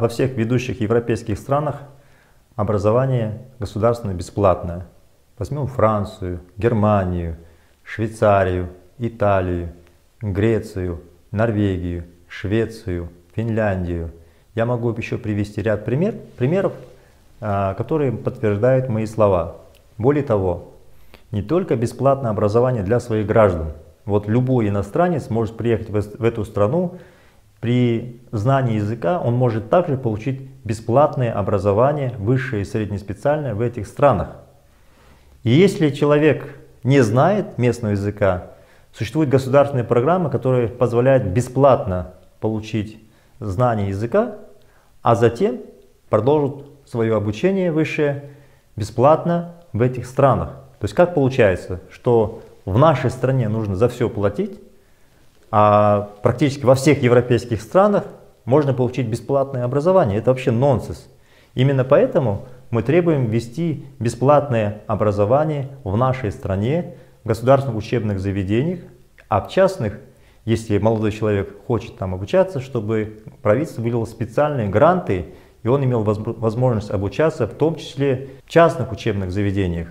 Во всех ведущих европейских странах образование государственное бесплатное. Возьмем Францию, Германию, Швейцарию, Италию, Грецию, Норвегию, Швецию, Финляндию. Я могу еще привести ряд примеров, которые подтверждают мои слова. Более того, не только бесплатное образование для своих граждан. Вот любой иностранец может приехать в эту страну, при знании языка он может также получить бесплатное образование, высшее и среднеспециальное в этих странах. И если человек не знает местного языка, существуют государственные программы, которые позволяют бесплатно получить знание языка, а затем продолжить свое обучение высшее бесплатно в этих странах. То есть как получается, что в нашей стране нужно за все платить, а практически во всех европейских странах можно получить бесплатное образование. Это вообще нонсенс. Именно поэтому мы требуем ввести бесплатное образование в нашей стране, в государственных учебных заведениях, а в частных, если молодой человек хочет там обучаться, чтобы правительство выделило специальные гранты, и он имел возможность обучаться в том числе в частных учебных заведениях.